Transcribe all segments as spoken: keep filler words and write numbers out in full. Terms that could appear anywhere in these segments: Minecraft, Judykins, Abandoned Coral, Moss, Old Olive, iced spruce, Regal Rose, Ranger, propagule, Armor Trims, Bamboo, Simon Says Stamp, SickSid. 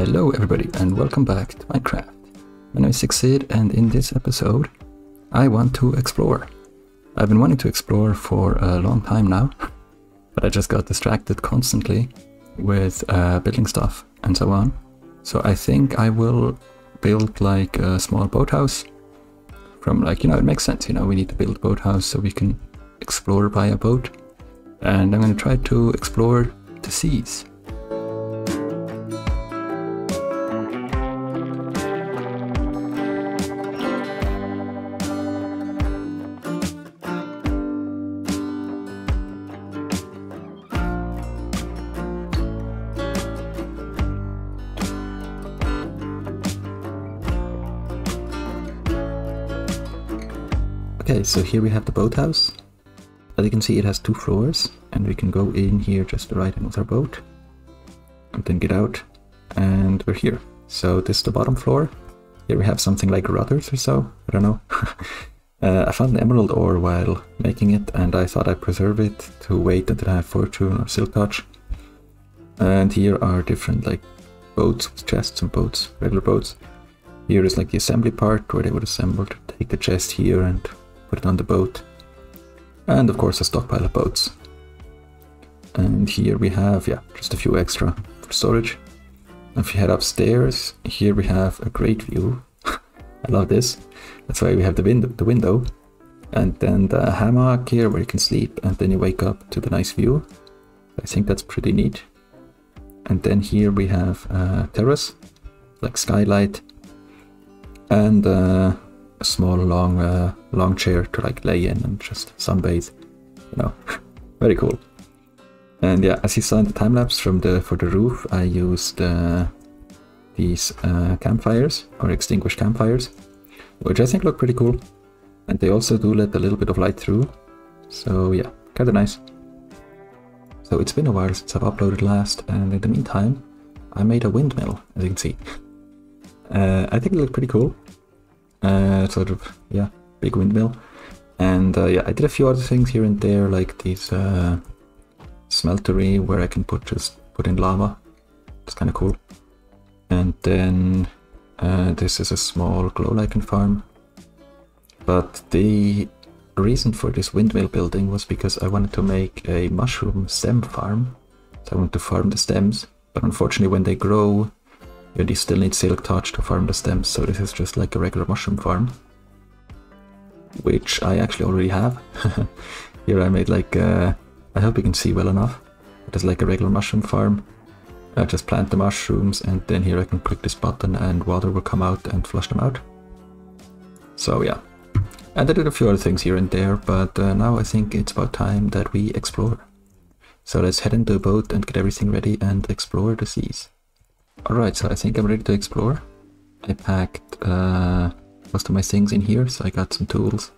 Hello everybody and welcome back to Minecraft. My name is SickSid and in this episode I want to explore. I've been wanting to explore for a long time now, but I just got distracted constantly with uh, building stuff and so on. So I think I will build like a small boathouse from like, you know, it makes sense, you know, we need to build a boathouse so we can explore by a boat. And I'm going to try to explore the seas. Okay, so here we have the boathouse. As you can see, it has two floors, and we can go in here just right in with our boat and then get out, and we're here. So this is the bottom floor. Here we have something like rudders or so, I don't know. uh, I found an emerald ore while making it, and I thought I'd preserve it to wait until I have fortune or silk touch. And here are different like boats with chests and boats, regular boats. Here is like the assembly part where they would assemble to take the chest here and put it on the boat, and of course a stockpile of boats. And here we have, yeah, just a few extra for storage. If you head upstairs, here we have a great view. I love this. That's why we have the window, the window, and then the hammock here where you can sleep, and then you wake up to the nice view. I think that's pretty neat. And then here we have a terrace, like skylight, and uh, a small long uh, long chair to like lay in and just sunbathe, you know. Very cool. And yeah, as you saw in the time lapse from the for the roof, I used uh, these uh, campfires or extinguished campfires, which I think look pretty cool, and they also do let a little bit of light through, so yeah, kind of nice. So it's been a while since I've uploaded last, and in the meantime I made a windmill, as you can see. uh, I think it looked pretty cool. Uh, sort of, yeah, big windmill. And uh, yeah, I did a few other things here and there, like these uh, smeltery where I can put just put in lava. It's kind of cool. And then uh, this is a small glow lichen farm. But the reason for this windmill building was because I wanted to make a mushroom stem farm. So I wanted to farm the stems, but unfortunately when they grow, you still need silk touch to farm the stems, so this is just like a regular mushroom farm, which I actually already have. Here I made like, uh, I hope you can see well enough, it is like a regular mushroom farm. I just plant the mushrooms, and then here I can click this button and water will come out and flush them out. So yeah, and I did a few other things here and there, but uh, now I think it's about time that we explore. So let's head into a boat and get everything ready and explore the seas. Alright, so I think I'm ready to explore. I packed uh, most of my things in here, so I got some tools,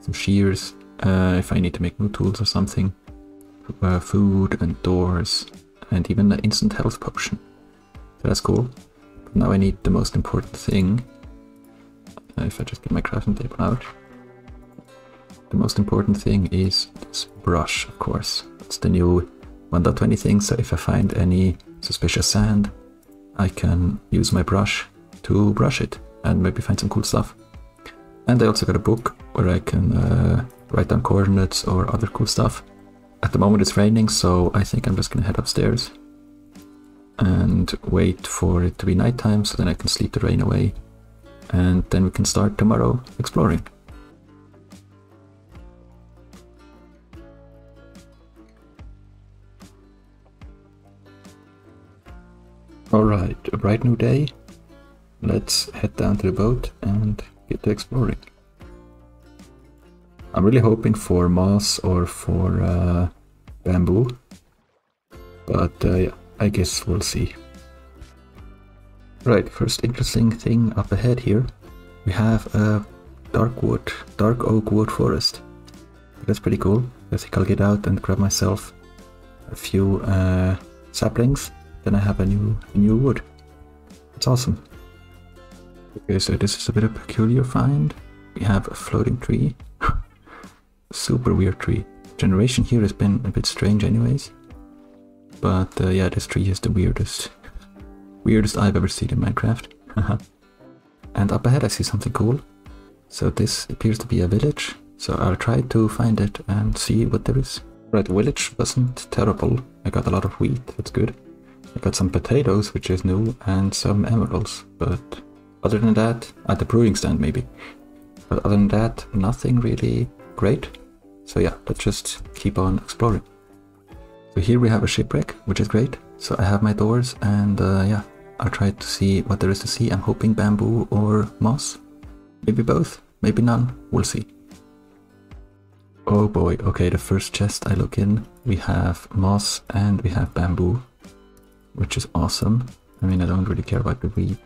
some shears, uh, if I need to make new tools or something, uh, food and doors, and even an instant health potion. So that's cool. But now I need the most important thing. Uh, if I just get my crafting table out. The most important thing is this brush, of course. It's the new one point twenty thing, so if I find any suspicious sand, I can use my brush to brush it and maybe find some cool stuff. And I also got a book where I can uh, write down coordinates or other cool stuff. At the moment it's raining, so I think I'm just gonna head upstairs and wait for it to be nighttime so then I can sleep the rain away, and then we can start tomorrow exploring. Alright, a bright new day. Let's head down to the boat and get to exploring. I'm really hoping for Moss or for uh, Bamboo, but uh, yeah, I guess we'll see. Right, first interesting thing up ahead here. We have a dark wood, dark oak wood forest. That's pretty cool. I think I'll get out and grab myself a few uh, saplings. Then I have a new a new wood. It's awesome. Okay, so this is a bit of a peculiar find. We have a floating tree. Super weird tree. Generation here has been a bit strange anyways. But uh, yeah, this tree is the weirdest. weirdest I've ever seen in Minecraft. And up ahead I see something cool. So this appears to be a village, so I'll try to find it and see what there is. Right, the village wasn't terrible. I got a lot of wheat, that's good. I got some potatoes, which is new, and some emeralds, but other than that, at the brewing stand maybe. But other than that, nothing really great. So yeah, let's just keep on exploring. So here we have a shipwreck, which is great. So I have my doors and uh, yeah, I'll try to see what there is to see. I'm hoping bamboo or moss. Maybe both, maybe none, we'll see. Oh boy, okay, the first chest I look in, we have moss and we have bamboo, which is awesome. I mean, I don't really care about the wheat.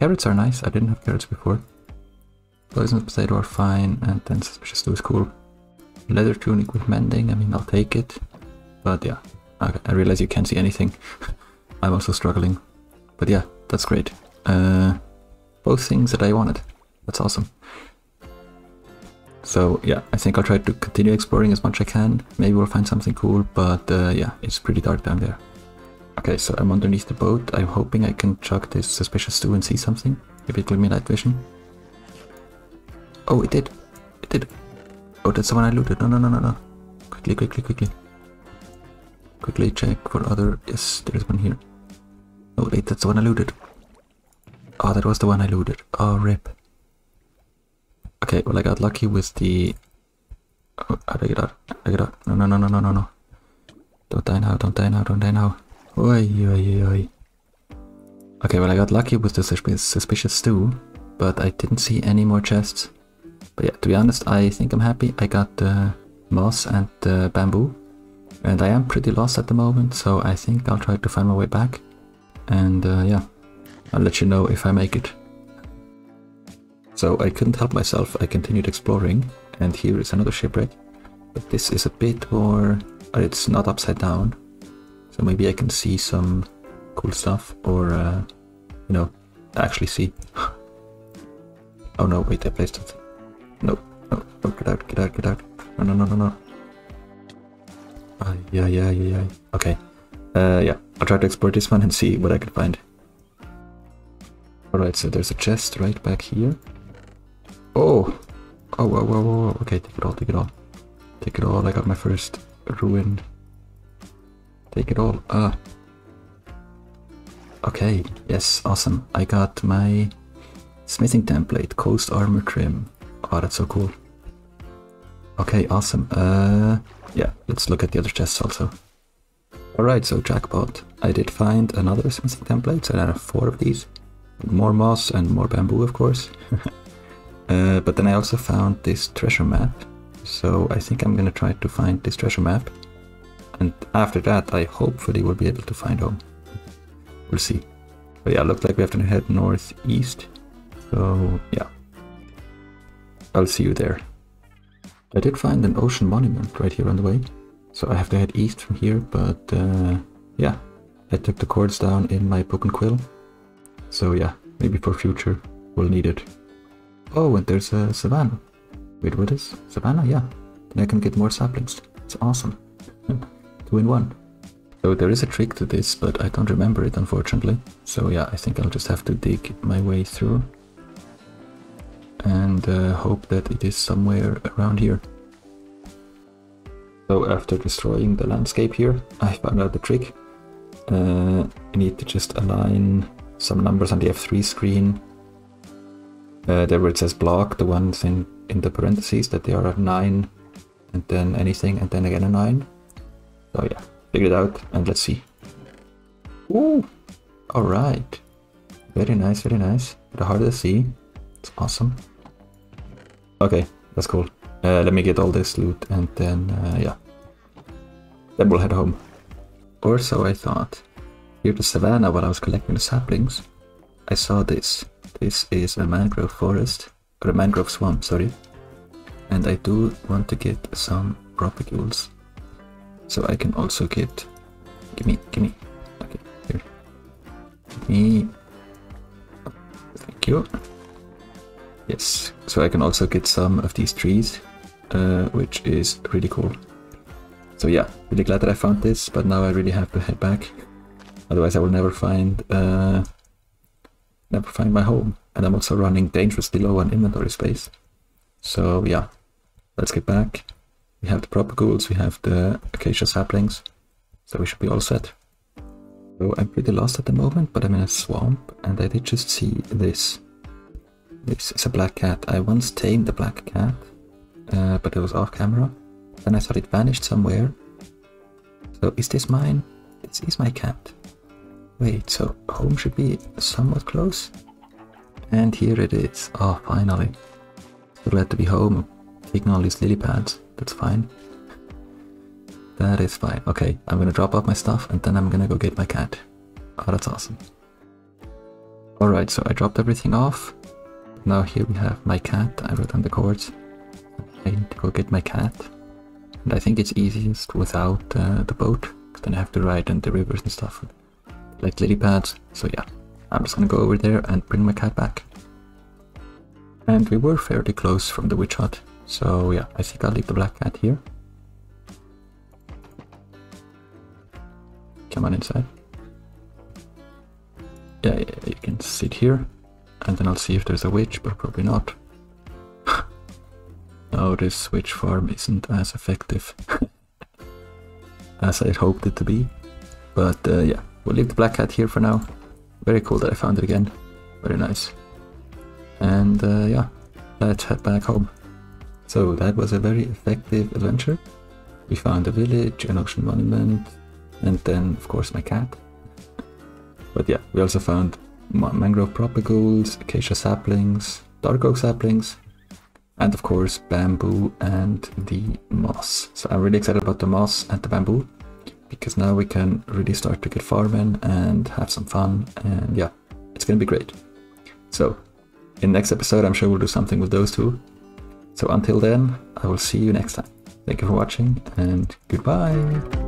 Carrots are nice, I didn't have carrots before. Poisonous potato are fine, and then suspicious stew is cool. Leather tunic with mending, I mean, I'll take it. But yeah, okay, I realize you can't see anything. I'm also struggling. But yeah, that's great. Uh, both things that I wanted. That's awesome. So yeah, I think I'll try to continue exploring as much as I can. Maybe we'll find something cool, but uh, yeah, it's pretty dark down there. Okay, so I'm underneath the boat. I'm hoping I can chuck this suspicious stew and see something. If it will be night vision. Oh, it did. It did. Oh, that's the one I looted. No, no, no, no, no. Quickly, quickly, quickly. Quickly check for other... Yes, there's one here. Oh, wait, that's the one I looted. Oh, that was the one I looted. Oh, rip. Okay, well, I got lucky with the... Oh, I get out. I get out. No, no, no, no, no, no, no. Don't die now, don't die now, don't die now. Oi, oi, oi. Okay, well, I got lucky with the suspicious stew, but I didn't see any more chests. But yeah, to be honest, I think I'm happy. I got the uh, moss and the uh, bamboo. And I am pretty lost at the moment, so I think I'll try to find my way back. And uh, yeah, I'll let you know if I make it. So I couldn't help myself, I continued exploring. And here is another shipwreck. But this is a bit more... It's not upside down. So maybe I can see some cool stuff, or, uh, you know, actually see. Oh no, wait, I placed something. No, no, no, get out, get out, get out. No, no, no, no, no. Uh, yeah, yeah, yeah, yeah. Okay. Uh, yeah, I'll try to explore this one and see what I can find. Alright, so there's a chest right back here. Oh! Oh, whoa, whoa, whoa, whoa. Okay, take it all, take it all. Take it all, I got my first ruin. Take it all. Ah. Okay, yes, awesome. I got my smithing template, Coast Armor Trim. Oh, that's so cool. Okay, awesome. Uh, yeah, let's look at the other chests also. Alright, so jackpot. I did find another smithing template, so there are four of these. More moss and more bamboo, of course. uh, but then I also found this treasure map. So I think I'm gonna try to find this treasure map. And after that, I hopefully will be able to find home. We'll see. But yeah, looks like we have to head northeast. So yeah. I'll see you there. I did find an ocean monument right here on the way. So I have to head east from here, but uh, yeah. I took the cords down in my book and quill. So yeah, maybe for future we'll need it. Oh, and there's a savannah. Wait, what is? Savannah? Yeah. Then I can get more saplings. It's awesome. Two in one. So there is a trick to this, but I don't remember it, unfortunately. So yeah, I think I'll just have to dig my way through. And uh, hope that it is somewhere around here. So after destroying the landscape here, I found out the trick. Uh, I need to just align some numbers on the F three screen. Uh, there where it says block, the ones in, in the parentheses, that they are at nine. And then anything, and then again a nine. So yeah, figure it out, and let's see. Ooh! Alright. Very nice, very nice. The heart of the sea. It's awesome. Okay, that's cool. Uh, let me get all this loot and then, uh, yeah. Then we'll head home. Or so I thought. Here to Savannah, while I was collecting the saplings, I saw this. This is a mangrove forest, or a mangrove swamp, sorry. And I do want to get some propagules. So I can also get... Gimme, gimme. Okay, here. Gimme. Thank you. Yes, so I can also get some of these trees, uh, which is really cool. So yeah, really glad that I found this, but now I really have to head back. Otherwise I will never find uh, never find my home, and I'm also running dangerously low on inventory space. So yeah, let's get back. We have the proper ghouls, we have the acacia saplings, so we should be all set. So I'm pretty lost at the moment, but I'm in a swamp, and I did just see this. This is a black cat. I once tamed a black cat, uh, but it was off camera. Then I thought it vanished somewhere. So is this mine? This is my cat. Wait, so home should be somewhat close? And here it is. Oh, finally. So glad to be home, taking all these lily pads. That's fine. That is fine. Okay, I'm gonna drop off my stuff and then I'm gonna go get my cat. Oh, that's awesome. Alright, so I dropped everything off. Now here we have my cat. I wrote down the chords. I need to go get my cat. And I think it's easiest without uh, the boat, because then I have to ride in the rivers and stuff. Like lily pads. So yeah, I'm just gonna go over there and bring my cat back. And we were fairly close from the witch hut. So yeah, I think I'll leave the black cat here. Come on inside. Yeah, yeah, you can sit here. And then I'll see if there's a witch, but probably not. No, this witch farm isn't as effective as I had hoped it to be. But uh, yeah, we'll leave the black cat here for now. Very cool that I found it again. Very nice. And uh, yeah, let's head back home. So that was a very effective adventure. We found a village, an ocean monument, and then of course my cat. But yeah, we also found mangrove propagules, acacia saplings, dark oak saplings, and of course bamboo and the moss. So I'm really excited about the moss and the bamboo, because now we can really start to get farming and have some fun, and yeah, it's gonna be great. So in the next episode I'm sure we'll do something with those two. So until then, I will see you next time. Thank you for watching, and goodbye!